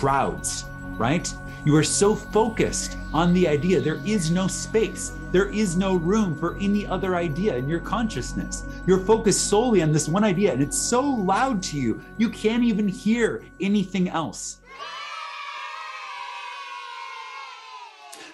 crowds, right? You are so focused on the idea. There is no space. There is no room for any other idea in your consciousness. You're focused solely on this one idea, and it's so loud to you, you can't even hear anything else.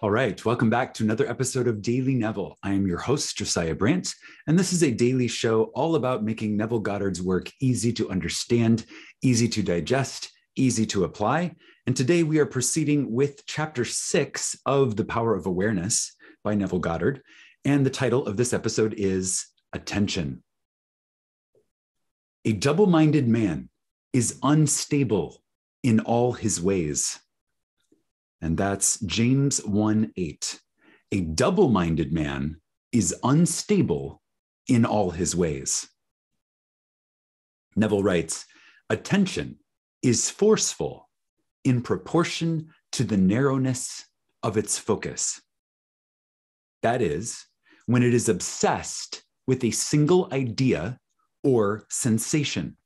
All right, welcome back to another episode of Daily Neville. I am your host, Josiah Brandt, and this is a daily show all about making Neville Goddard's work easy to understand, easy to digest, easy to apply. And today we are proceeding with chapter 6 of The Power of Awareness by Neville Goddard. And the title of this episode is Attention. A double-minded man is unstable in all his ways. And that's James 1:8. A double-minded man is unstable in all his ways. Neville writes, attention is forceful in proportion to the narrowness of its focus. That is, when it is obsessed with a single idea or sensation.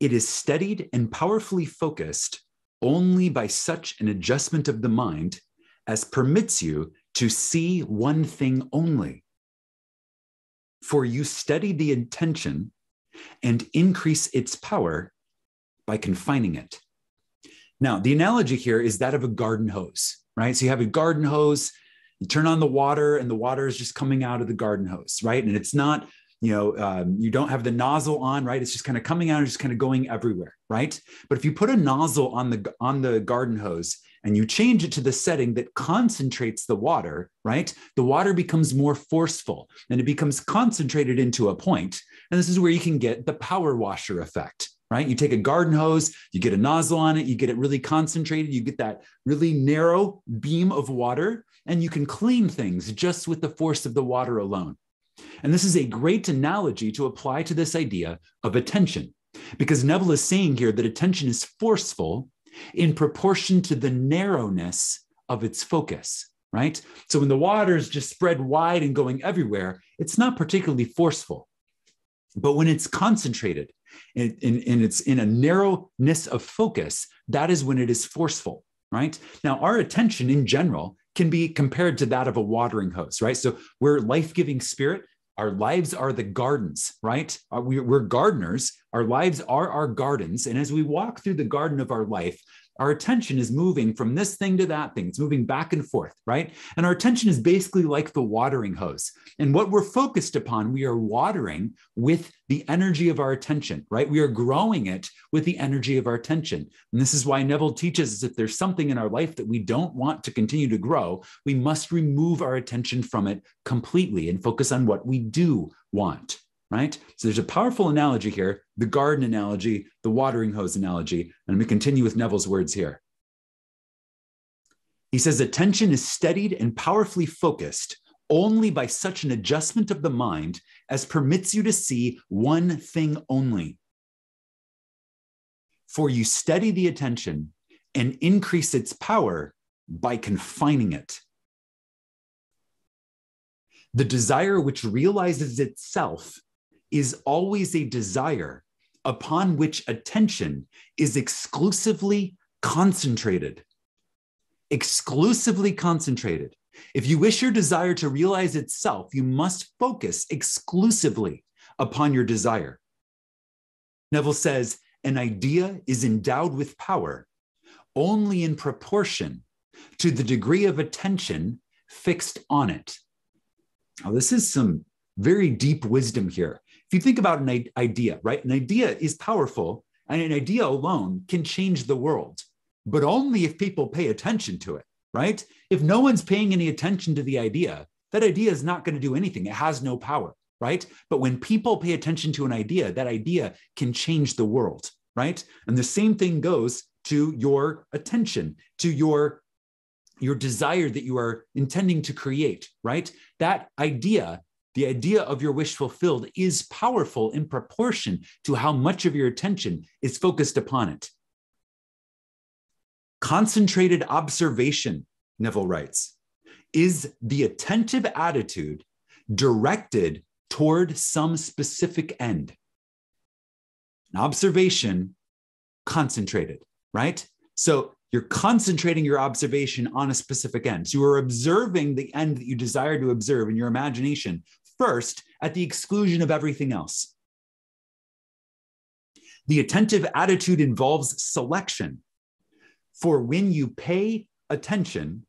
It is steadied and powerfully focused only by such an adjustment of the mind as permits you to see one thing only. For you steady the intention and increase its power by confining it. Now, the analogy here is that of a garden hose, right? So you have a garden hose, you turn on the water, and the water is just coming out of the garden hose, right? And it's not, you don't have the nozzle on, right? It's just kind of coming out and just kind of going everywhere, right? But if you put a nozzle on the garden hose and you change it to the setting that concentrates the water, right? The water becomes more forceful and it becomes concentrated into a point. And this is where you can get the power washer effect, right? You take a garden hose, you get a nozzle on it, you get it really concentrated, you get that really narrow beam of water, and you can clean things just with the force of the water alone. And this is a great analogy to apply to this idea of attention, because Neville is saying here that attention is forceful in proportion to the narrowness of its focus, right? So when the water is just spread wide and going everywhere, it's not particularly forceful. But when it's concentrated and it's in a narrowness of focus, that is when it is forceful, right? Now, our attention in general can be compared to that of a watering hose, right? So we're life-giving spirit. Our lives are the gardens, right? We're gardeners. Our lives are our gardens. And as we walk through the garden of our life, our attention is moving from this thing to that thing. It's moving back and forth, right? And our attention is basically like the watering hose. And what we're focused upon, we are watering with the energy of our attention, right? We are growing it with the energy of our attention. And this is why Neville teaches us if there's something in our life that we don't want to continue to grow, we must remove our attention from it completely and focus on what we do want, right? So there's a powerful analogy here, the garden analogy, the watering hose analogy, and we continue with Neville's words here. He says, attention is steadied and powerfully focused only by such an adjustment of the mind as permits you to see one thing only. For you steady the attention and increase its power by confining it. The desire which realizes itself is always a desire upon which attention is exclusively concentrated. If you wish your desire to realize itself, you must focus exclusively upon your desire. Neville says, an idea is endowed with power only in proportion to the degree of attention fixed on it. Now, this is some very deep wisdom here. If you think about an idea, right? An idea is powerful, and an idea alone can change the world, but only if people pay attention to it, right? If no one's paying any attention to the idea, that idea is not going to do anything. It has no power, right? But when people pay attention to an idea, that idea can change the world, right? And the same thing goes to your attention, to your desire that you are intending to create, right? That idea, the idea of your wish fulfilled, is powerful in proportion to how much of your attention is focused upon it. Concentrated observation, Neville writes, is the attentive attitude directed toward some specific end. An observation concentrated, right? So you're concentrating your observation on a specific end. So you are observing the end that you desire to observe in your imagination first, at the exclusion of everything else. The attentive attitude involves selection. For when you pay attention,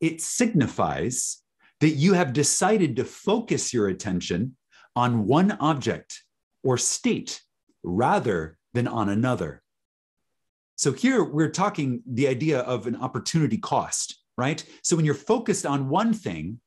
it signifies that you have decided to focus your attention on one object or state rather than on another. So here we're talking the idea of an opportunity cost, right? So when you're focused on one thing,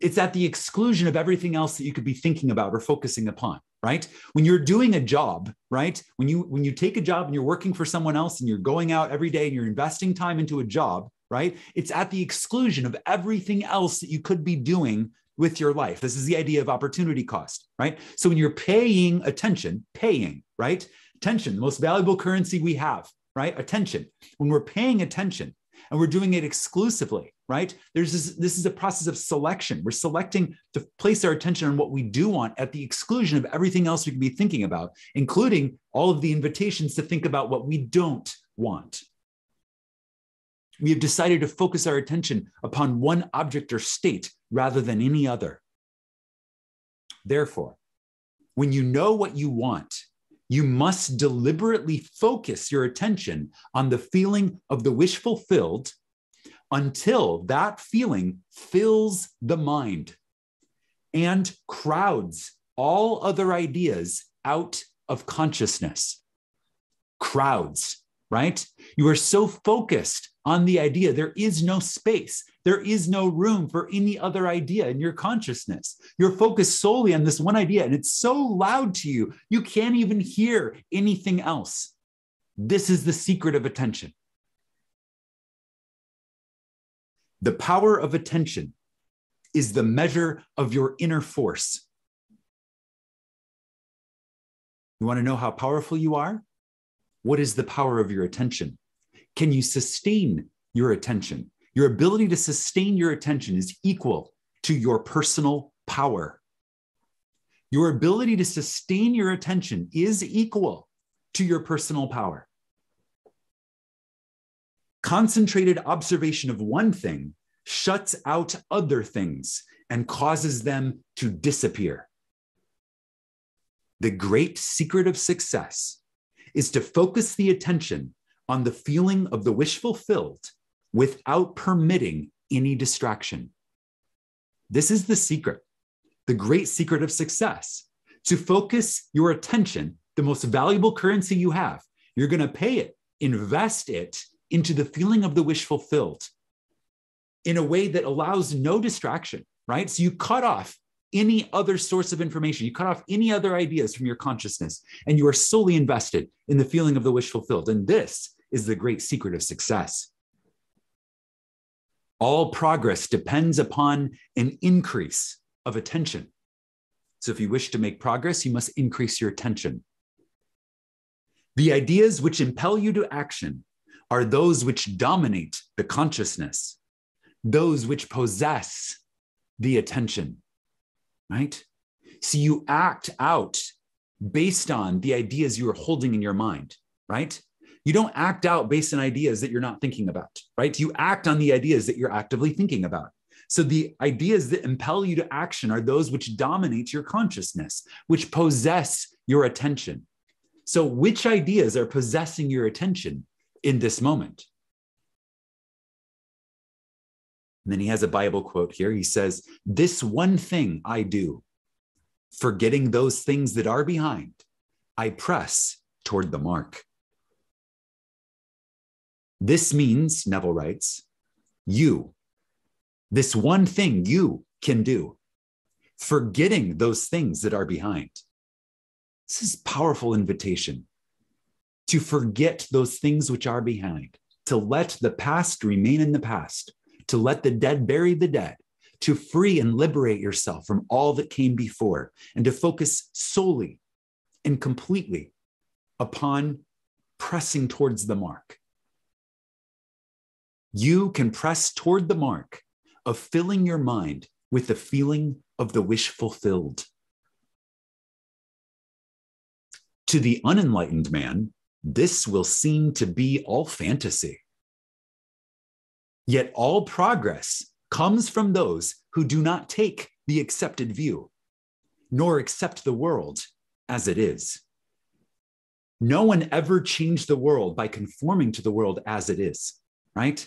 it's at the exclusion of everything else that you could be thinking about or focusing upon, right? When you're doing a job, right? When you take a job and you're working for someone else and you're going out every day and you're investing time into a job, right? It's at the exclusion of everything else that you could be doing with your life. This is the idea of opportunity cost, right? So when you're paying attention, right? Attention, the most valuable currency we have, right? Attention. When we're paying attention and we're doing it exclusively, right? This is a process of selection. We're selecting to place our attention on what we do want at the exclusion of everything else we can be thinking about, including all of the invitations to think about what we don't want. We have decided to focus our attention upon one object or state rather than any other. Therefore, when you know what you want, you must deliberately focus your attention on the feeling of the wish fulfilled until that feeling fills the mind and crowds all other ideas out of consciousness. Crowds, right? You are so focused on the idea, there is no space. There is no room for any other idea in your consciousness. You're focused solely on this one idea, and it's so loud to you, you can't even hear anything else. This is the secret of attention. The power of attention is the measure of your inner force. You want to know how powerful you are? What is the power of your attention? Can you sustain your attention? Your ability to sustain your attention is equal to your personal power. Your ability to sustain your attention is equal to your personal power. Concentrated observation of one thing shuts out other things and causes them to disappear. The great secret of success is to focus the attention on the feeling of the wish fulfilled without permitting any distraction. This is the secret, the great secret of success, to focus your attention, the most valuable currency you have. You're going to pay it, invest it into the feeling of the wish fulfilled in a way that allows no distraction, right? So you cut off any other source of information. You cut off any other ideas from your consciousness, and you are solely invested in the feeling of the wish fulfilled. And this is the great secret of success. All progress depends upon an increase of attention. So if you wish to make progress, you must increase your attention. The ideas which impel you to action are those which dominate the consciousness, those which possess the attention, right? So you act out based on the ideas you are holding in your mind, right? You don't act out based on ideas that you're not thinking about, right? You act on the ideas that you're actively thinking about. So the ideas that impel you to action are those which dominate your consciousness, which possess your attention. So which ideas are possessing your attention in this moment? And then he has a Bible quote here. He says, "This one thing I do, forgetting those things that are behind, I press toward the mark." This means, Neville writes, you, this one thing you can do, forgetting those things that are behind. This is a powerful invitation to forget those things which are behind, to let the past remain in the past, to let the dead bury the dead, to free and liberate yourself from all that came before, and to focus solely and completely upon pressing towards the mark. You can press toward the mark of filling your mind with the feeling of the wish fulfilled. To the unenlightened man, this will seem to be all fantasy. Yet all progress comes from those who do not take the accepted view, nor accept the world as it is. No one ever changed the world by conforming to the world as it is, right?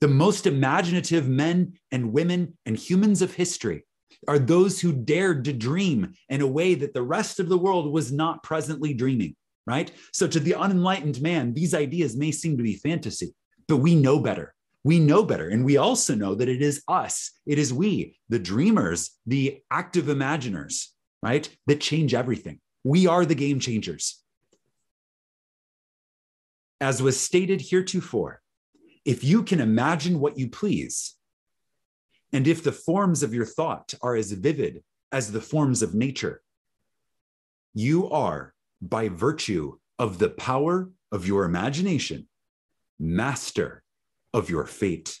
The most imaginative men and women and humans of history are those who dared to dream in a way that the rest of the world was not presently dreaming, right? So to the unenlightened man, these ideas may seem to be fantasy, but we know better. We know better. And we also know that it is us, it is we, the dreamers, the active imaginers, right, that change everything. We are the game changers. As was stated heretofore, if you can imagine what you please, and if the forms of your thought are as vivid as the forms of nature, you are, by virtue of the power of your imagination, master of your fate.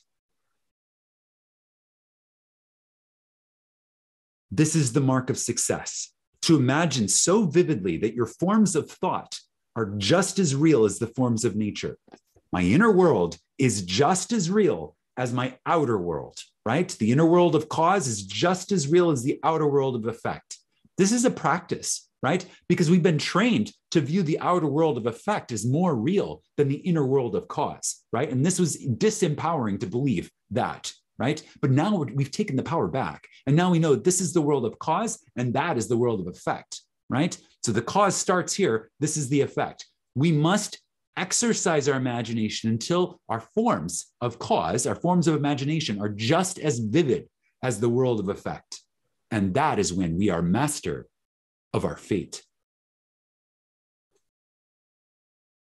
This is the mark of success, to imagine so vividly that your forms of thought are just as real as the forms of nature. My inner world is just as real as my outer world, right? The inner world of cause is just as real as the outer world of effect. This is a practice, right? Because we've been trained to view the outer world of effect as more real than the inner world of cause, right? And this was disempowering to believe that, right? But now we've taken the power back. And now we know this is the world of cause and that is the world of effect, right? So the cause starts here. This is the effect. We must exercise our imagination until our forms of cause, our forms of imagination are just as vivid as the world of effect. And that is when we are master of our fate.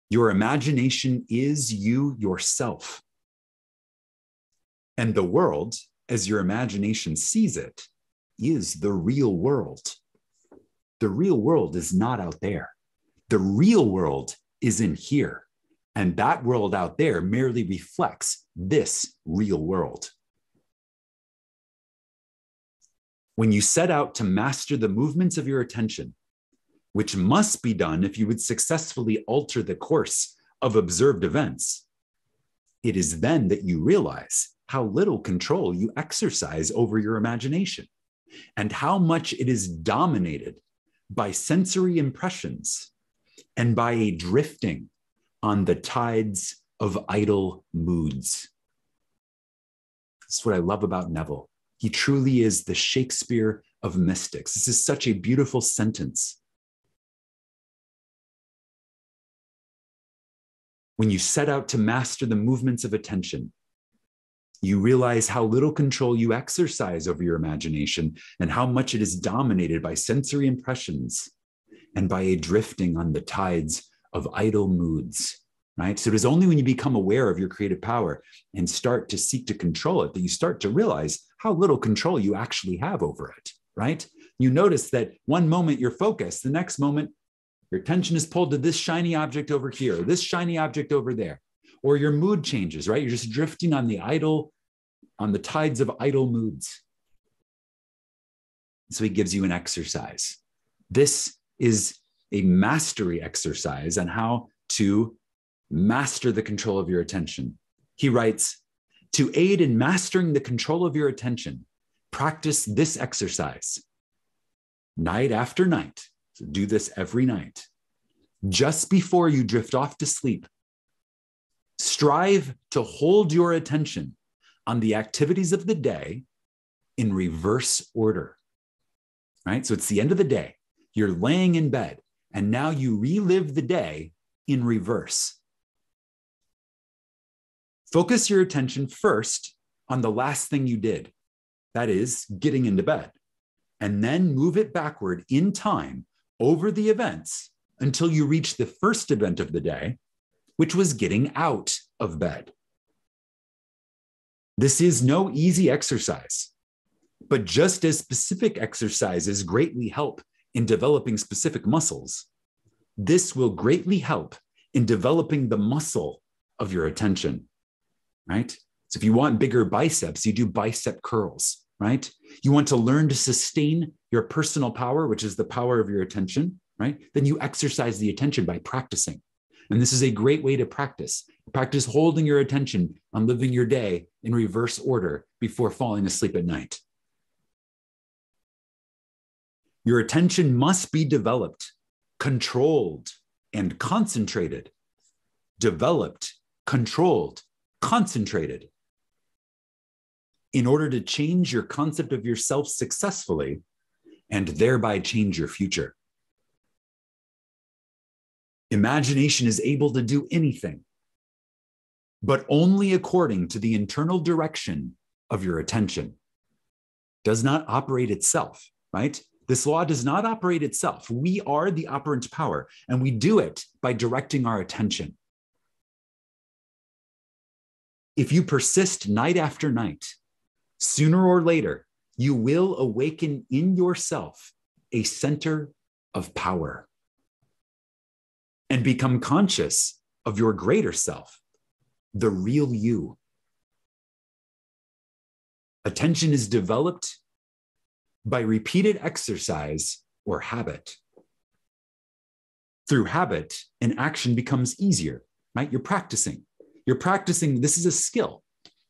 Your imagination is you yourself. And the world, as your imagination sees it, is the real world. The real world is not out there. The real world is in here. And that world out there merely reflects this real world. When you set out to master the movements of your attention, which must be done if you would successfully alter the course of observed events, it is then that you realize how little control you exercise over your imagination and how much it is dominated by sensory impressions and by a drifting on the tides of idle moods. That's what I love about Neville. He truly is the Shakespeare of mystics. This is such a beautiful sentence. When you set out to master the movements of attention, you realize how little control you exercise over your imagination and how much it is dominated by sensory impressions and by a drifting on the tides of idle moods, right? So it is only when you become aware of your creative power and start to seek to control it that you start to realize how little control you actually have over it, right? You notice that one moment you're focused, the next moment your attention is pulled to this shiny object over here, this shiny object over there. Or your mood changes, right? You're just drifting on the tides of idle moods. So he gives you an exercise. This is a mastery exercise on how to master the control of your attention. He writes, to aid in mastering the control of your attention, practice this exercise night after night. So do this every night. Just before you drift off to sleep, strive to hold your attention on the activities of the day in reverse order, right? So it's the end of the day. You're laying in bed, and now you relive the day in reverse. Focus your attention first on the last thing you did, that is, getting into bed, and then move it backward in time over the events until you reach the first event of the day, which was getting out of bed. This is no easy exercise, but just as specific exercises greatly help in developing specific muscles, this will greatly help in developing the muscle of your attention, right? So if you want bigger biceps, you do bicep curls, right? You want to learn to sustain your personal power, which is the power of your attention, right? Then you exercise the attention by practicing. And this is a great way to practice. Practice holding your attention on living your day in reverse order before falling asleep at night. Your attention must be developed, controlled, and concentrated. Developed, controlled, concentrated. In order to change your concept of yourself successfully and thereby change your future. Imagination is able to do anything, but only according to the internal direction of your attention. Does not operate itself, right? This law does not operate itself. We are the operant power, and we do it by directing our attention. If you persist night after night, sooner or later, you will awaken in yourself a center of power and become conscious of your greater self, the real you. Attention is developed by repeated exercise or habit. Through habit, an action becomes easier, right? You're practicing. You're practicing. This is a skill.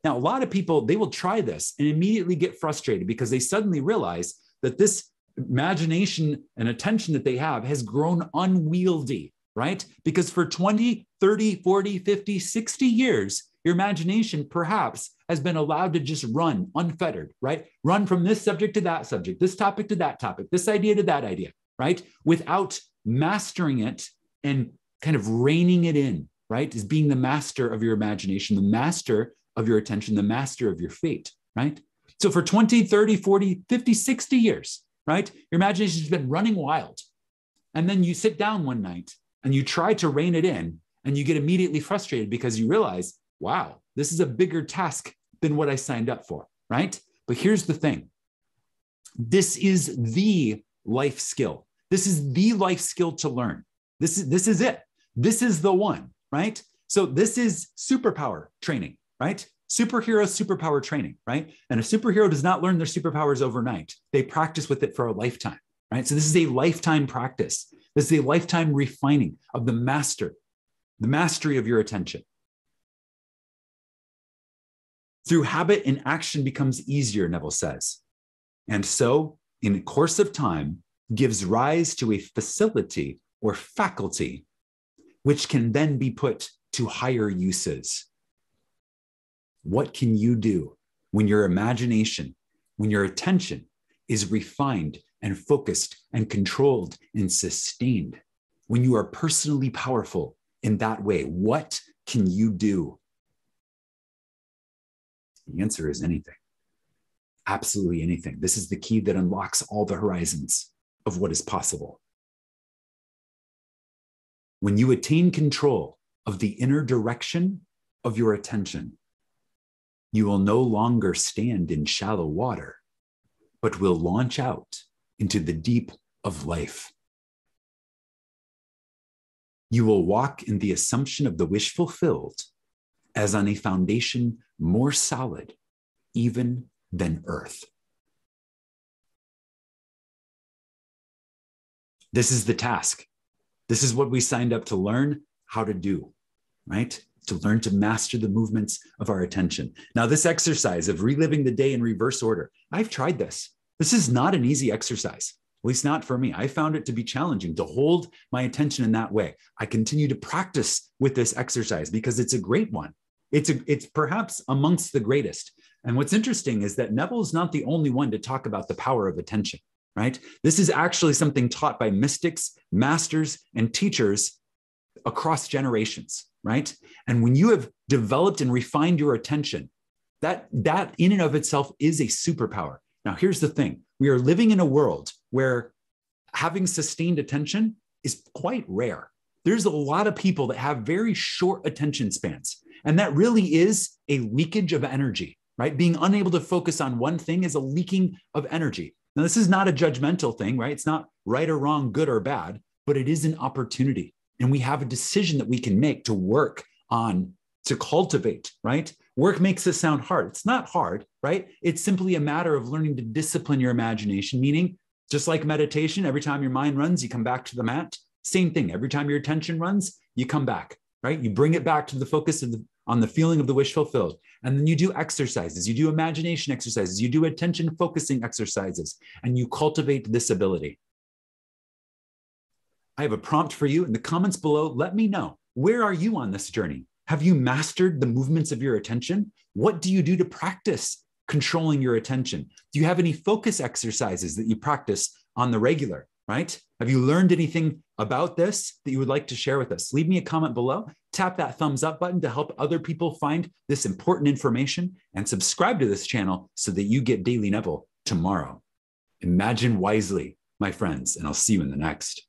Now, a lot of people, they will try this and immediately get frustrated because they suddenly realize that this imagination and attention that they have has grown unwieldy, right? Because for 20, 30, 40, 50, 60 years, your imagination perhaps has been allowed to just run unfettered, right? Run from this subject to that subject, this topic to that topic, this idea to that idea, right? Without mastering it and kind of reining it in, right? Is being the master of your imagination, the master of your attention, the master of your fate, right? So for 20, 30, 40, 50, 60 years, right? Your imagination has been running wild. And then you sit down one night and you try to rein it in and you get immediately frustrated because you realize, wow, this is a bigger task than what I signed up for, right? But here's the thing. This is the life skill. This is the life skill to learn. This is it. This is the one, right? So this is superpower training, right? Superhero superpower training, right? And a superhero does not learn their superpowers overnight. They practice with it for a lifetime, right? So this is a lifetime practice. This is a lifetime refining of the master, the mastery of your attention. Through habit and action becomes easier, Neville says. And so, in the course of time, gives rise to a facility or faculty, which can then be put to higher uses. What can you do when your imagination, when your attention is refined and focused and controlled and sustained? When you are personally powerful in that way, what can you do? The answer is anything, absolutely anything. This is the key that unlocks all the horizons of what is possible. When you attain control of the inner direction of your attention, you will no longer stand in shallow water, but will launch out into the deep of life. You will walk in the assumption of the wish fulfilled as on a foundation more solid even than earth. This is the task. This is what we signed up to learn how to do, right? To learn to master the movements of our attention. Now, this exercise of reliving the day in reverse order, I've tried this. This is not an easy exercise, at least not for me. I found it to be challenging to hold my attention in that way. I continue to practice with this exercise because it's a great one. It's perhaps amongst the greatest. And what's interesting is that Neville is not the only one to talk about the power of attention, right? This is actually something taught by mystics, masters, and teachers across generations, right? And when you have developed and refined your attention, that in and of itself is a superpower. Now, here's the thing. We are living in a world where having sustained attention is quite rare. There's a lot of people that have very short attention spans. And that really is a leakage of energy, right? Being unable to focus on one thing is a leaking of energy. Now, this is not a judgmental thing, right? It's not right or wrong, good or bad, but it is an opportunity. And we have a decision that we can make to work on, to cultivate, right? Work makes it sound hard. It's not hard, right? It's simply a matter of learning to discipline your imagination, meaning just like meditation, every time your mind runs, you come back to the mat. Same thing. Every time your attention runs, you come back, right? You bring it back to the focus of on the feeling of the wish fulfilled. And then you do exercises, you do imagination exercises, you do attention focusing exercises, and you cultivate this ability. I have a prompt for you in the comments below. Let me know, where are you on this journey? Have you mastered the movements of your attention? What do you do to practice controlling your attention? Do you have any focus exercises that you practice on the regular, right? Have you learned anything about this that you would like to share with us? Leave me a comment below, tap that thumbs up button to help other people find this important information, and subscribe to this channel so that you get Daily Neville tomorrow. Imagine wisely, my friends, and I'll see you in the next.